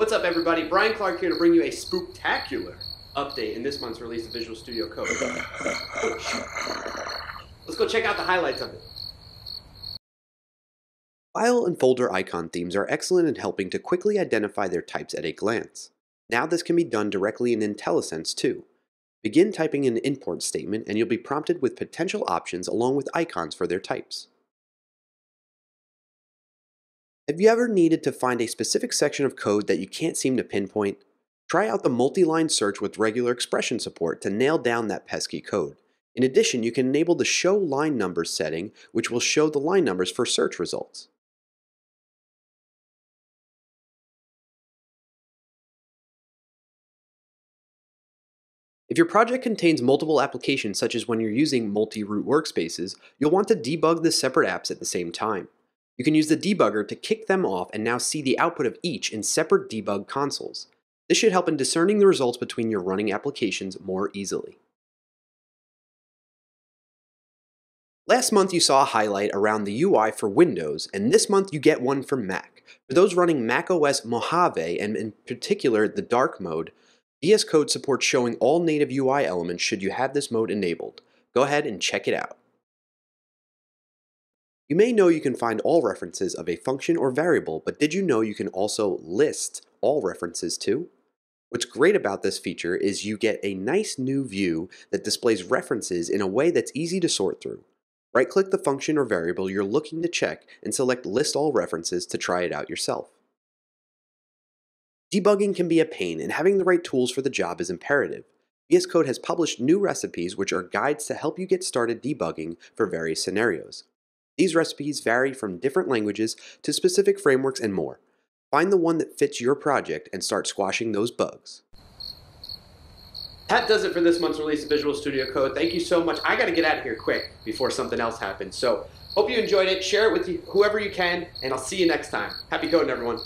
What's up, everybody? Brian Clark here to bring you a spooktacular update in this month's release of Visual Studio Code. Let's go check out the highlights of it. File and folder icon themes are excellent in helping to quickly identify their types at a glance. Now this can be done directly in IntelliSense too. Begin typing an import statement and you'll be prompted with potential options along with icons for their types. Have you ever needed to find a specific section of code that you can't seem to pinpoint? Try out the multi-line search with regular expression support to nail down that pesky code. In addition, you can enable the Show Line Numbers setting, which will show the line numbers for search results. If your project contains multiple applications, such as when you're using multi-root workspaces, you'll want to debug the separate apps at the same time. You can use the debugger to kick them off and now see the output of each in separate debug consoles. This should help in discerning the results between your running applications more easily. Last month you saw a highlight around the UI for Windows, and this month you get one for Mac. For those running macOS Mojave, and in particular the dark mode, VS Code supports showing all native UI elements should you have this mode enabled. Go ahead and check it out. You may know you can find all references of a function or variable, but did you know you can also list all references too? What's great about this feature is you get a nice new view that displays references in a way that's easy to sort through. Right-click the function or variable you're looking to check and select List All References to try it out yourself. Debugging can be a pain, and having the right tools for the job is imperative. VS Code has published new recipes, which are guides to help you get started debugging for various scenarios. These recipes vary from different languages to specific frameworks and more. Find the one that fits your project and start squashing those bugs. That does it for this month's release of Visual Studio Code. Thank you so much. I got to get out of here quick before something else happens. So hope you enjoyed it. Share it with whoever you can, and I'll see you next time. Happy coding, everyone.